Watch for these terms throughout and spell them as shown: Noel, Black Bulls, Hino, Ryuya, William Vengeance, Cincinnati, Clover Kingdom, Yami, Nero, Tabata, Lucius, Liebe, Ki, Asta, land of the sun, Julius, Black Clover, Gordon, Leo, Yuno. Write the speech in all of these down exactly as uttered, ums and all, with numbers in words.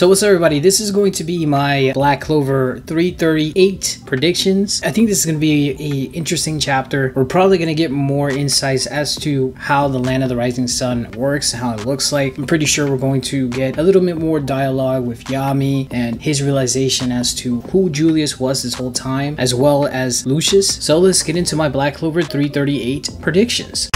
So what's up, everybody? This is going to be my Black Clover three thirty-eight predictions. I think this is going to be an interesting chapter. We're probably going to get more insights as to how the Land of the Rising Sun works, how it looks like. I'm pretty sure we're going to get a little bit more dialogue with Yami and his realization as to who Julius was this whole time, as well as Lucius. So let's get into my Black Clover three thirty-eight predictions.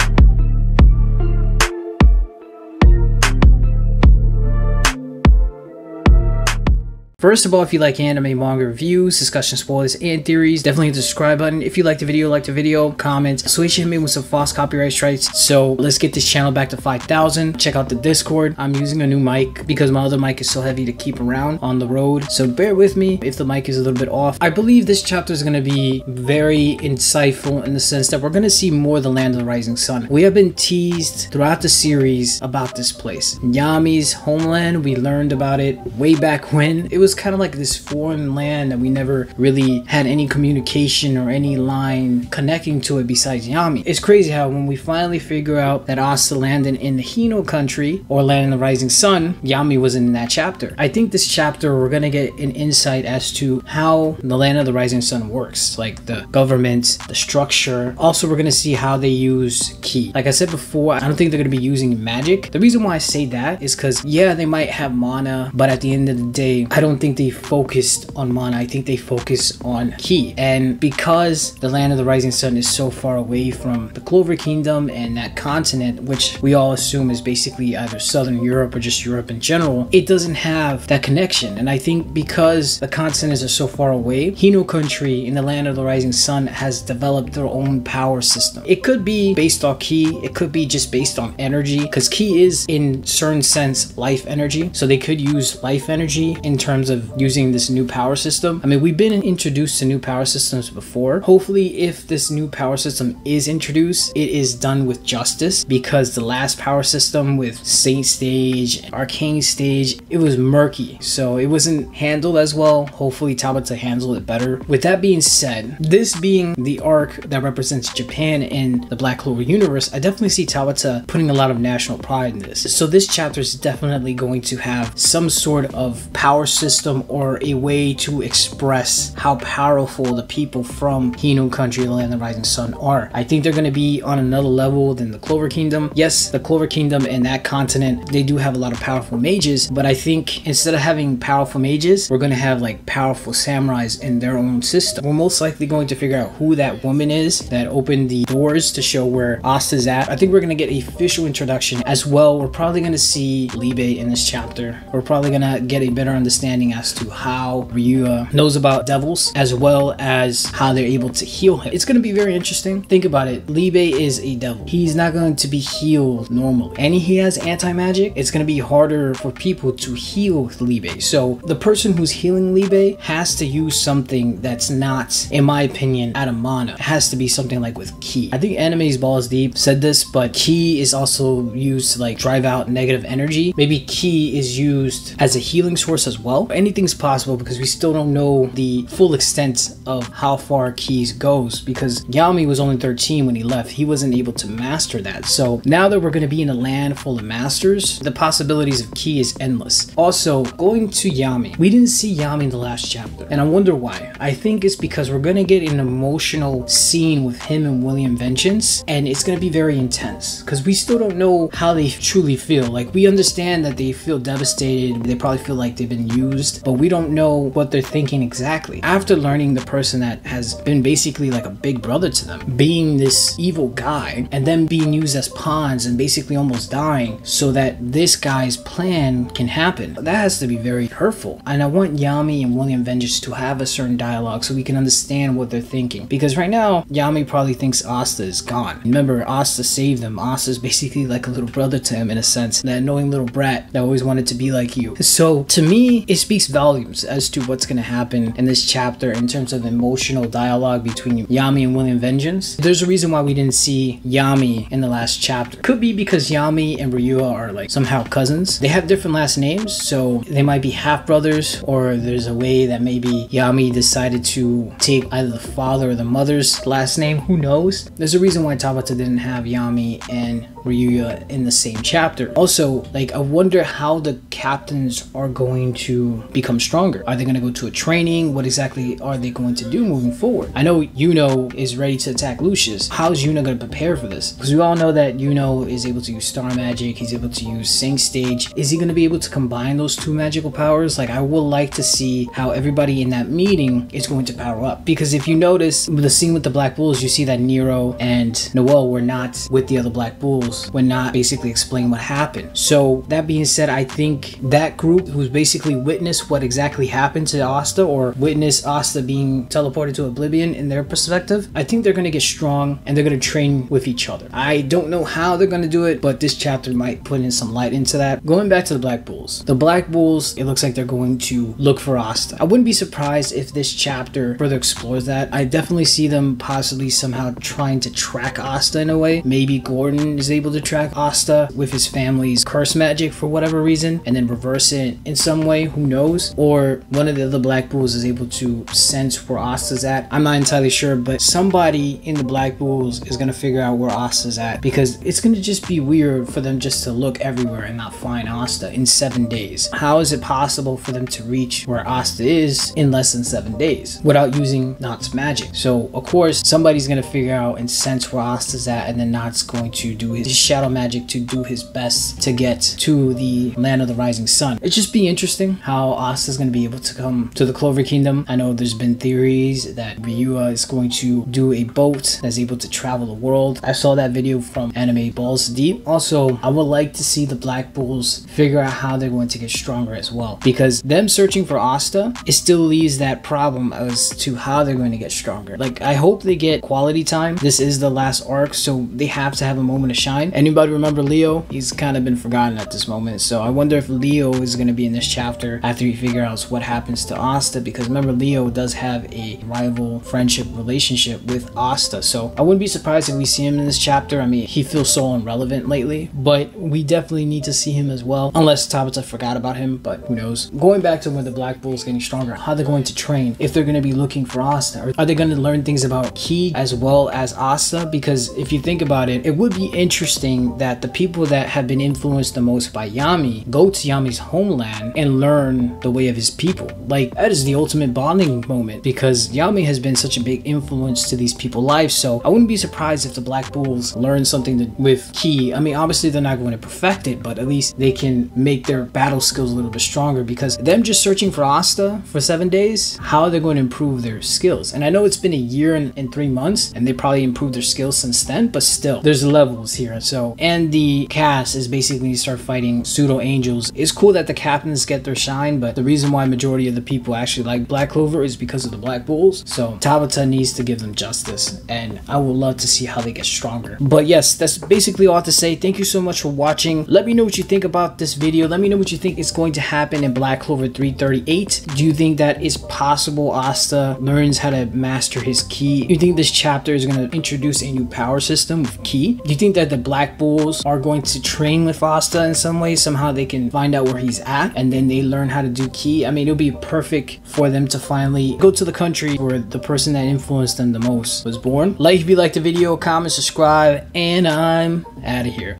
First of all, if you like anime, manga reviews, discussion, spoilers, and theories, definitely hit the subscribe button. If you like the video, like the video, comment. Switch hit me with some false copyright strikes. So let's get this channel back to five thousand. Check out the Discord. I'm using a new mic because my other mic is so heavy to keep around on the road. So bear with me if the mic is a little bit off. I believe this chapter is going to be very insightful in the sense that we're going to see more of the Land of the Rising Sun. We have been teased throughout the series about this place. Yami's homeland, we learned about it way back when. It was kind of like this foreign land that we never really had any communication or any line connecting to it besides Yami. It's crazy how when we finally figure out that Asta landed in the Hino country, or Land in the Rising Sun, Yami wasn't in that chapter. I think this chapter we're gonna get an insight as to how the Land of the Rising Sun works, like the government, the structure. Also, we're gonna see how they use ki. Like I said before, I don't think they're gonna be using magic. The reason why I say that is because yeah, they might have mana, but at the end of the day, I don't think they focused on mana. I think they focused on ki, and because the Land of the Rising Sun is so far away from the Clover Kingdom and that continent, which we all assume is basically either Southern Europe or just Europe in general, it doesn't have that connection. And I think because the continents are so far away, Hino country in the Land of the Rising Sun has developed their own power system. It could be based on ki, it could be just based on energy, because ki is in certain sense life energy, so they could use life energy in terms of Of using this new power system. I mean, we've been introduced to new power systems before. Hopefully, if this new power system is introduced, it is done with justice, because the last power system with Saint Stage and Arcane Stage, it was murky, so it wasn't handled as well. Hopefully Tabata handled it better. With that being said, this being the arc that represents Japan in the Black Clover universe, I definitely see Tabata putting a lot of national pride in this. So this chapter is definitely going to have some sort of power system or a way to express how powerful the people from Hino country, the Land of the Rising Sun, are. I think they're going to be on another level than the Clover Kingdom. Yes, the Clover Kingdom and that continent, they do have a lot of powerful mages, but I think instead of having powerful mages, we're going to have like powerful samurais in their own system. We're most likely going to figure out who that woman is that opened the doors to show where Asta's at. I think we're going to get an official introduction as well. We're probably going to see Liebe in this chapter. We're probably going to get a better understanding as to how Ryuya knows about devils, as well as how they're able to heal him. It's going to be very interesting. Think about it. Liebe is a devil. He's not going to be healed normally, and he has anti-magic. It's going to be harder for people to heal with Liebe. So the person who's healing Liebe has to use something that's not, in my opinion, out of mana. It has to be something like with ki. I think Anime's Balls Deep said this, but ki is also used to like drive out negative energy. Maybe ki is used as a healing source as well. Anything's possible, because we still don't know the full extent of how far keys goes, because Yami was only thirteen when he left. He wasn't able to master that. So now that we're going to be in a land full of masters, the possibilities of ki is endless. Also, going to Yami, we didn't see Yami in the last chapter, and I wonder why. I think it's because we're going to get an emotional scene with him and William Vengeance, and it's going to be very intense, because we still don't know how they truly feel. Like, we understand that they feel devastated, they probably feel like they've been used, but we don't know what they're thinking exactly. After learning the person that has been basically like a big brother to them, being this evil guy, and then being used as pawns and basically almost dying so that this guy's plan can happen, that has to be very hurtful. And I want Yami and William Vengeance to have a certain dialogue so we can understand what they're thinking, because right now Yami probably thinks Asta is gone. Remember, Asta saved them. Asta's basically like a little brother to him in a sense, that annoying little brat that always wanted to be like you. So to me, it speaks volumes as to what's going to happen in this chapter in terms of emotional dialogue between Yami and William Vengeance. There's a reason why we didn't see Yami in the last chapter. Could be because Yami and Ryuya are like somehow cousins. They have different last names, so they might be half brothers, or there's a way that maybe Yami decided to take either the father or the mother's last name. Who knows? There's a reason why Tabata didn't have Yami and Ryuya in the same chapter. Also, like, I wonder how the captains are going to become stronger. Are they going to go to a training? What exactly are they going to do moving forward? I know Yuno is ready to attack Lucius. How's Yuno going to prepare for this? Because we all know that Yuno is able to use star magic. He's able to use sync stage. Is he going to be able to combine those two magical powers? Like, I would like to see how everybody in that meeting is going to power up. Because if you notice the scene with the Black Bulls, you see that Nero and Noel were not with the other Black Bulls, were not basically explaining what happened. So that being said, I think that group who's basically witnessed what exactly happened to Asta, or witnessed Asta being teleported to oblivion in their perspective, I think they're going to get strong and they're going to train with each other. I don't know how they're going to do it, but this chapter might put in some light into that. Going back to the Black Bulls. The Black Bulls, it looks like they're going to look for Asta. I wouldn't be surprised if this chapter further explores that. I definitely see them possibly somehow trying to track Asta in a way. Maybe Gordon is able to track Asta with his family's curse magic for whatever reason and then reverse it in some way, who knows? Or one of the other Black Bulls is able to sense where Asta's at. I'm not entirely sure, but somebody in the Black Bulls is going to figure out where Asta's at, because it's going to just be weird for them just to look everywhere and not find Asta in seven days. How is it possible for them to reach where Asta is in less than seven days without using Nott's magic? So of course somebody's going to figure out and sense where Asta's at, and then Nott's going to do his shadow magic to do his best to get to the land of the rising sun. It'd just be interesting how Asta's going to be able to come to the Clover Kingdom. I know there's been theories that Ryuya is going to do a boat that's able to travel the world. I saw that video from anime Balls Deep. Also, I would like to see the Black Bulls figure out how they're going to get stronger as well, because them searching for Asta, it still leaves that problem as to how they're going to get stronger. Like, I hope they get quality time. This is the last arc, so they have to have a moment of shine. Anybody remember Leo? He's kind of been forgotten at this moment, so I wonder if Leo is going to be in this chapter after you figure out what happens to Asta, because remember, Leo does have a rival friendship relationship with Asta, so I wouldn't be surprised if we see him in this chapter. I mean, he feels so irrelevant lately, but we definitely need to see him as well, unless Tabata forgot about him, but who knows. Going back to when the Black Bulls getting stronger, how they're going to train, if they're going to be looking for Asta, or are they going to learn things about Ki as well as Asta? Because if you think about it, it would be interesting that the people that have been influenced the most by Yami go to Yami's homeland and learn the way of his people. Like, that is the ultimate bonding moment, because Yami has been such a big influence to these people's lives. So I wouldn't be surprised if the Black Bulls learn something to, with Ki. I mean, obviously they're not going to perfect it, but at least they can make their battle skills a little bit stronger, because them just searching for Asta for seven days, how are they going to improve their skills? And I know it's been a year and, and three months and they probably improved their skills since then, but still, there's levels here. So, and the cast is basically start fighting pseudo angels. It's cool that the captains get their shine, but the reason why majority of the people actually like Black Clover is because of the Black Bulls. So Tabata needs to give them justice, and I would love to see how they get stronger. But yes, that's basically all I have to say. Thank you so much for watching. Let me know what you think about this video. Let me know what you think is going to happen in Black Clover three thirty-eight. Do you think that it's possible Asta learns how to master his Ki? Do you think this chapter is going to introduce a new power system with Ki? Do you think that the Black Bulls are going to train with Asta in some way? Somehow they can find out where he's at, and then they learn how to do Ki. I mean, it'll be perfect for them to finally go to the country where the person that influenced them the most was born. Like if you liked the video, comment, subscribe, and I'm out of here.